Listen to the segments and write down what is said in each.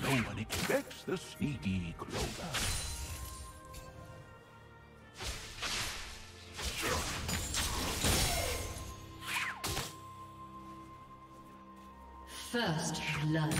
No one expects the sneaky Clover. First blood.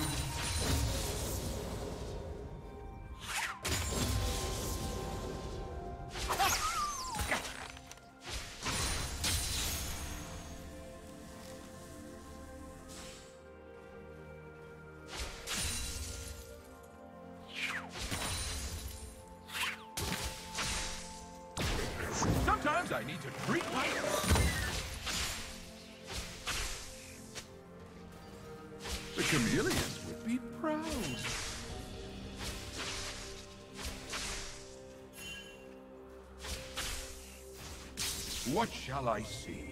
What shall I see?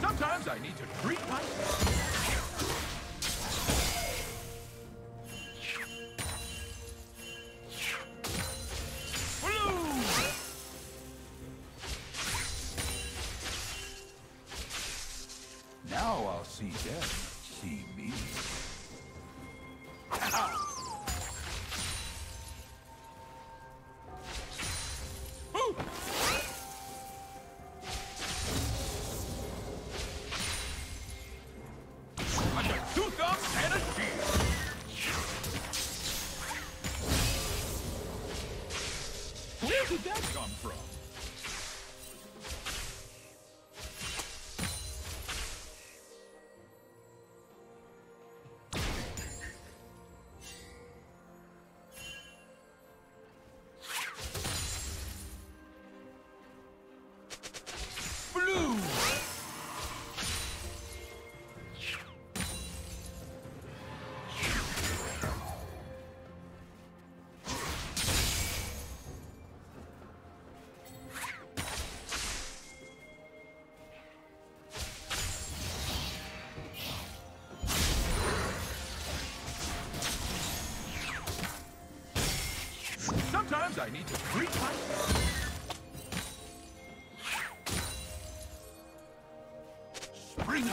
Sometimes I need to treat myself. Now I'll see them, see me. Sometimes I need to treat myself. Spring up.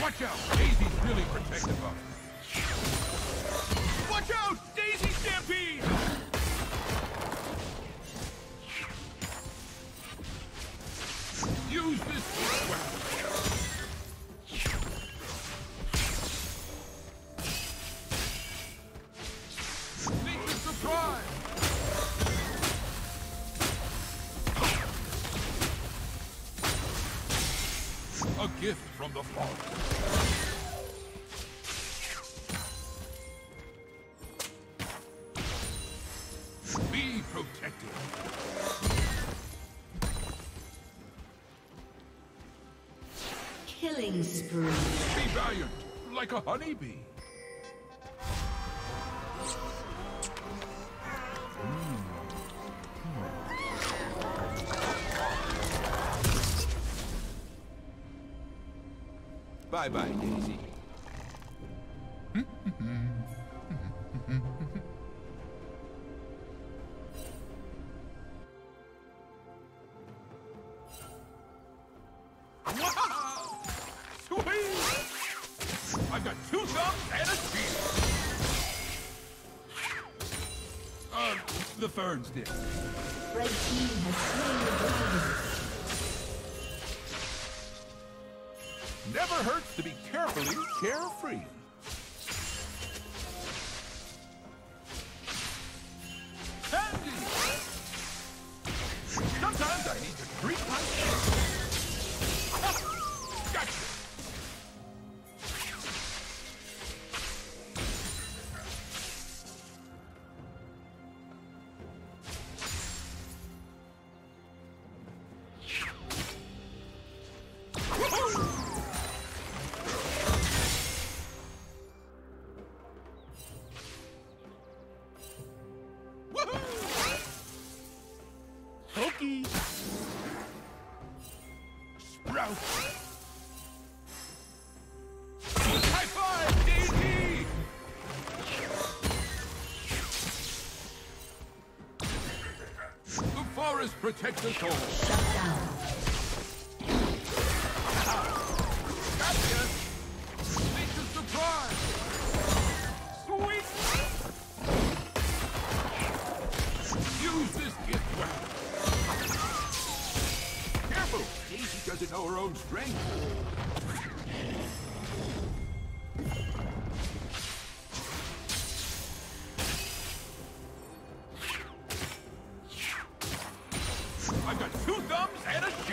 Watch out! Daisy's really protective of us. Watch out! Daisy Stampede! Use this Think of surprise! A gift from the Father. Killing spree. Be valiant, like a honeybee. Bye-bye, Daisy. Wow! Sweet! I've got two thumbs and a spear! The ferns did. Red team has slain the dragon. Never hurts to be carefully carefree. Candy! Sometimes I need to treat myself. Gotcha. Sprout! High five, Daisy! The forest protects us all. Shut down. Gotcha! It's a surprise! Sweet! Use this gift well. Daisy doesn't know her own strength. I've got two thumbs and a shield.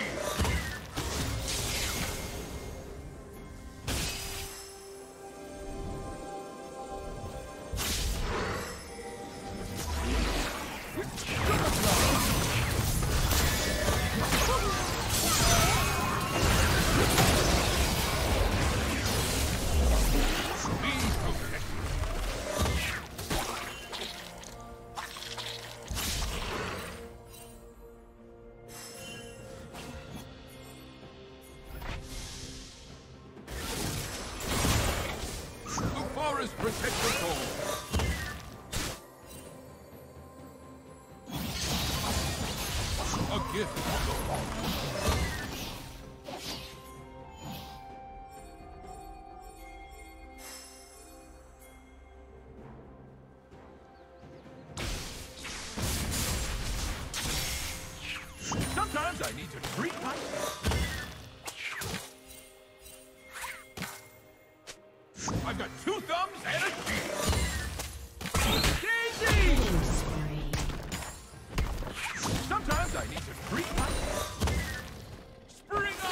Protect the gold. A gift. Sometimes I need to treat myself. I've got two thumbs and a shield! Daisy! Sometimes I need to treat myself. Spring up!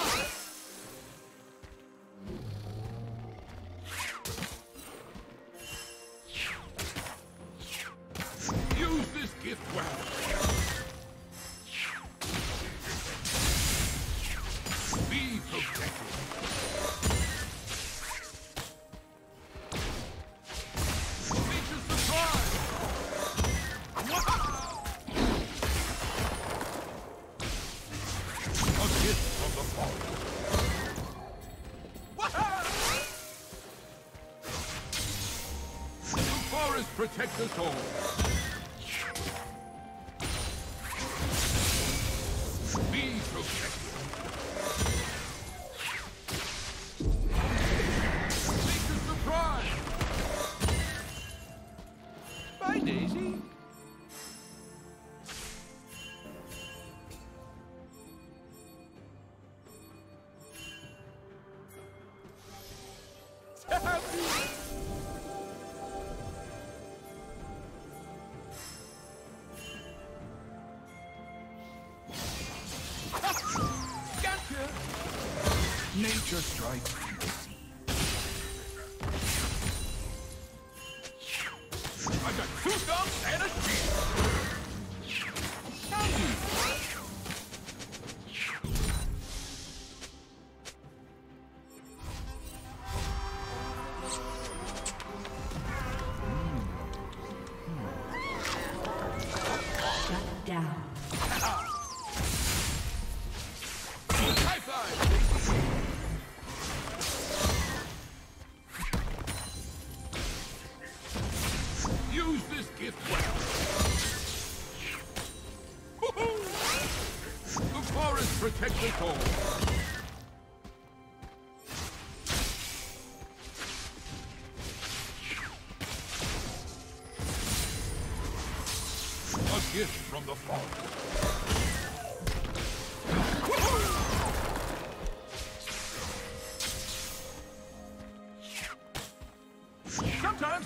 Use this gift well. Be protected. Protect us all. Be protected. Make a surprise. Bye, Daisy. Nature strikes Daisy. I've got two thumbs and a shield. Shut down. High five! Use this gift well. The forest protects us all. A gift from the forest.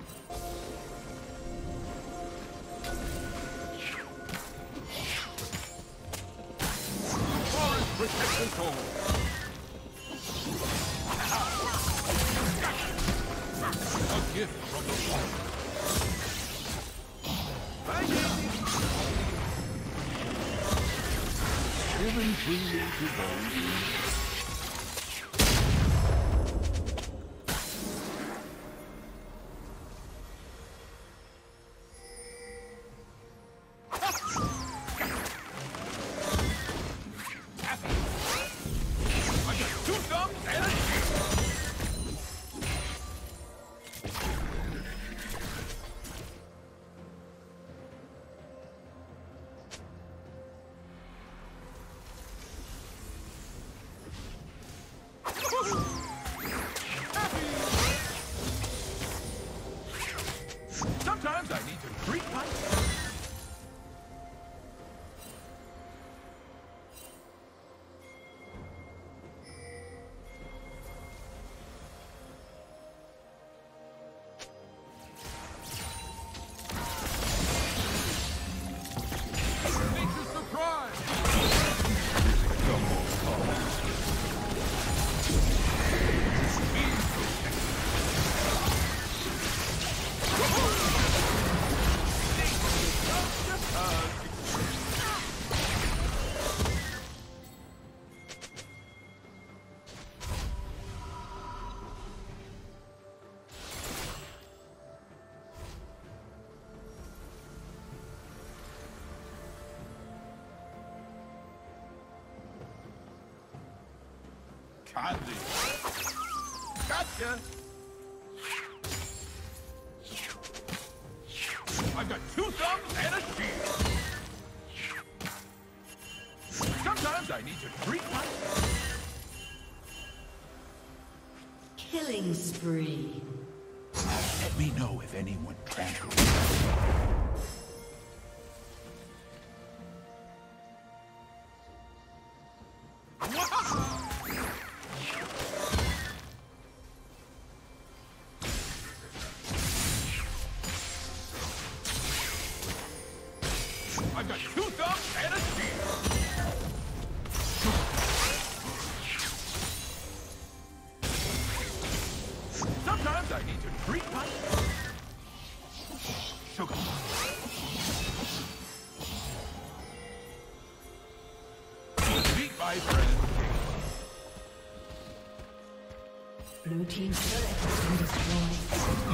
Given freely to those who sometimes I need to treat myself. Makes a surprise. Candy. Gotcha! I've got two thumbs and a shield! Sometimes I need to treat myself. Killing spree. Let me know if anyone can. Sometimes I need to treat my sugar. Meet my friend. Blue team's turret has been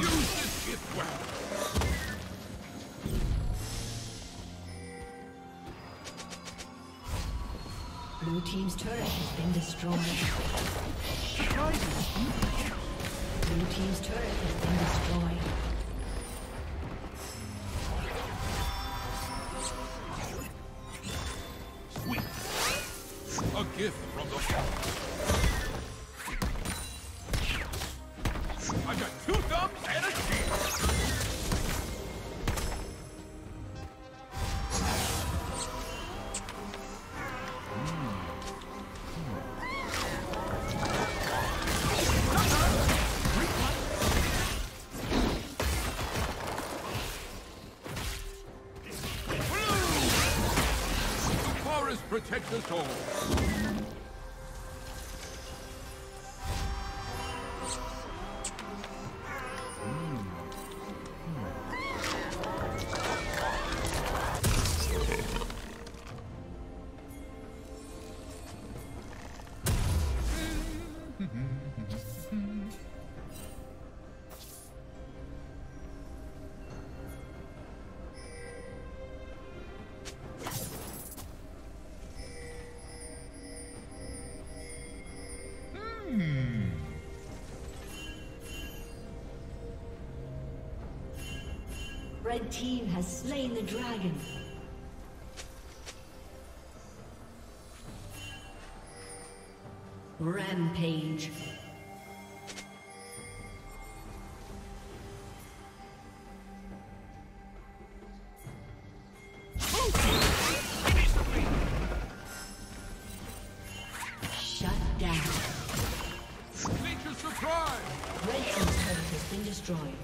destroyed. Use this gift well. Blue team's turret has been destroyed. Blue team's turret has been destroyed. Protect us all. Red team has slain the dragon. Rampage. Shut down. Nature surprise! Red team's turret has been destroyed.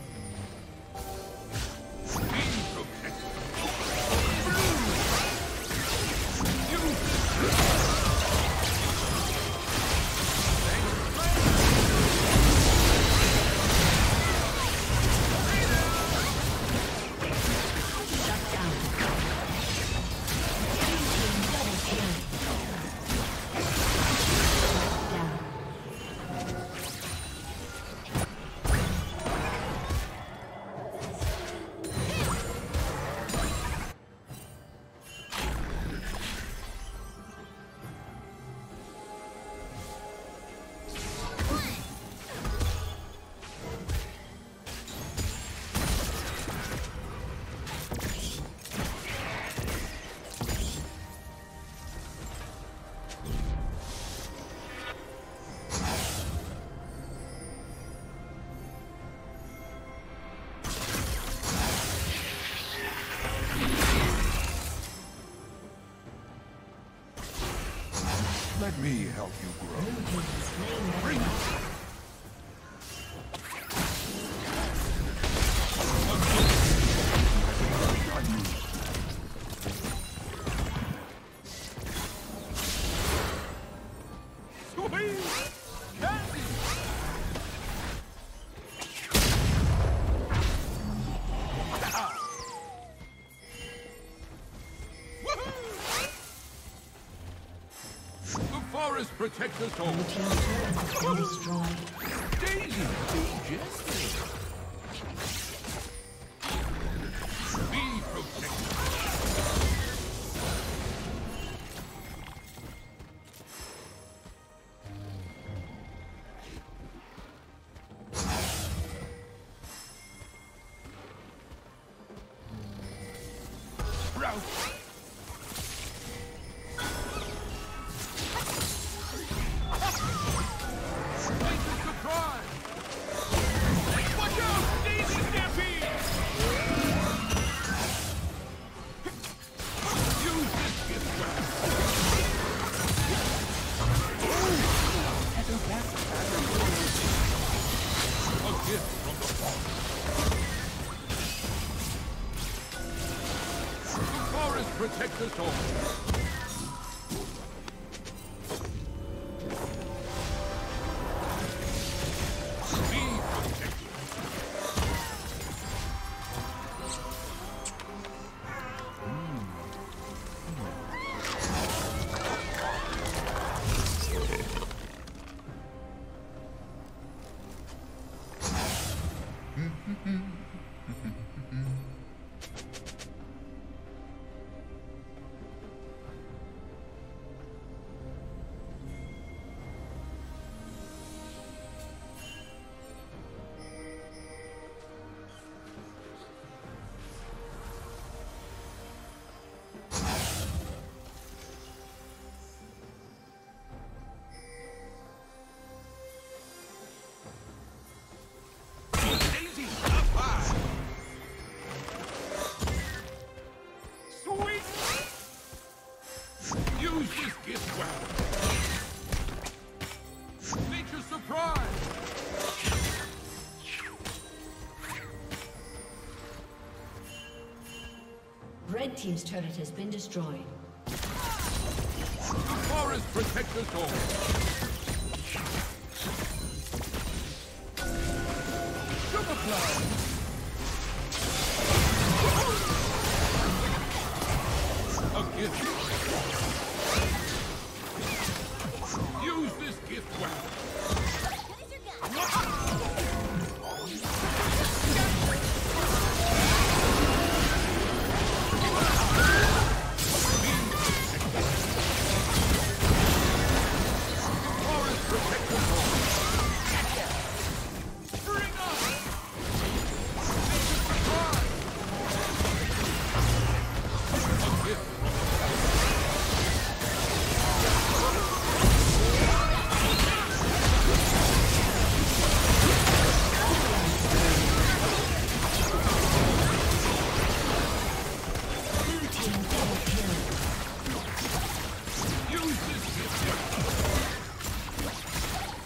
Let me help you grow. Bring it. Protect us all. protect us all. Red team's turret has been destroyed. The forest protects us all. Superfly! A gift. Use this gift well.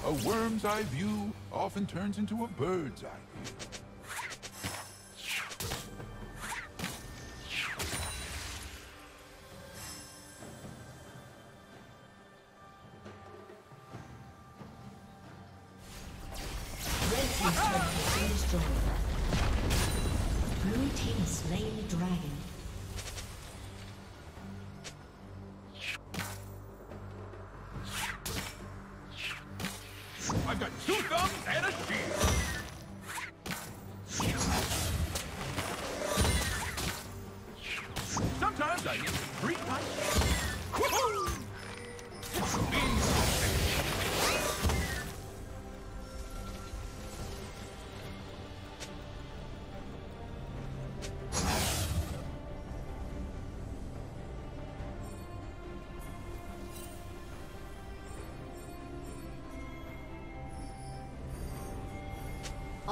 A worm's eye view often turns into a bird's eye view. I've got 2 thumbs and a shield! Sometimes I need to treat my shield. Woohoo!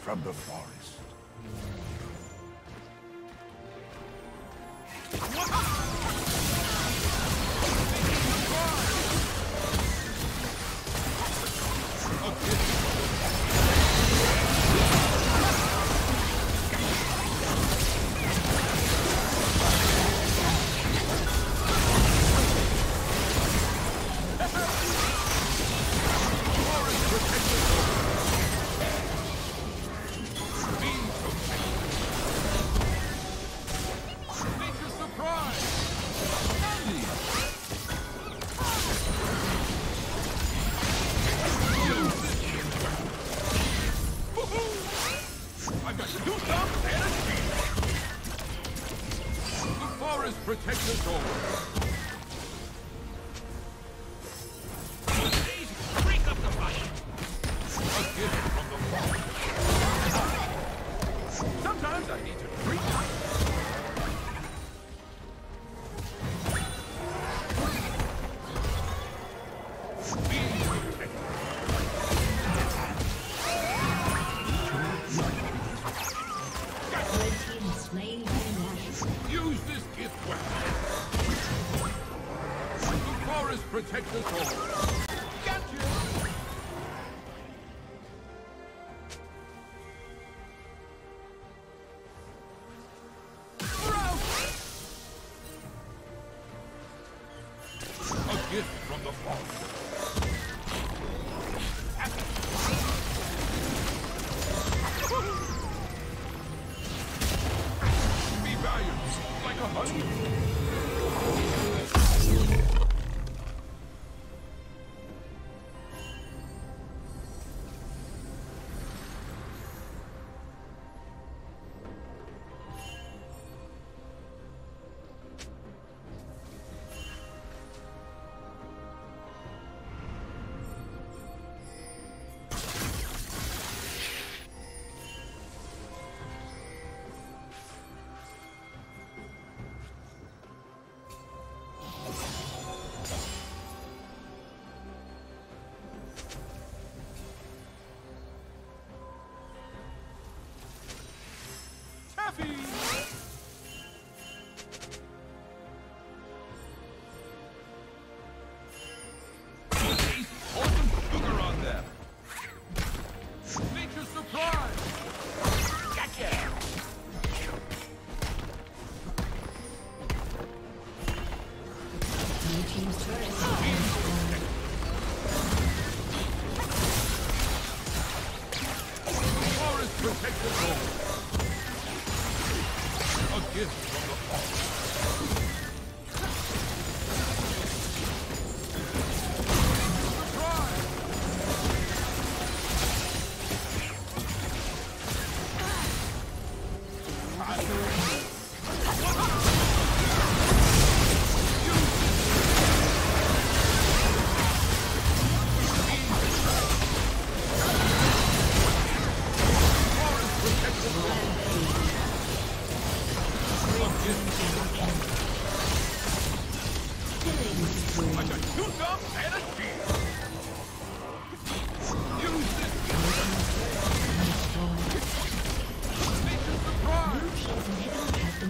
From the forest. Protect us all. Please break up the fight. A gift from the forest. Sometimes I need to treat myself. Use this gift well. The forest protects us all.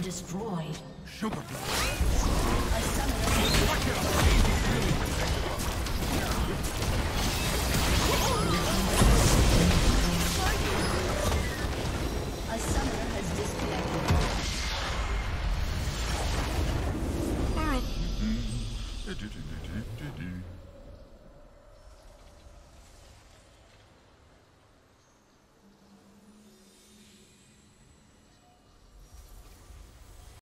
Destroyed. Sugar. A summoner.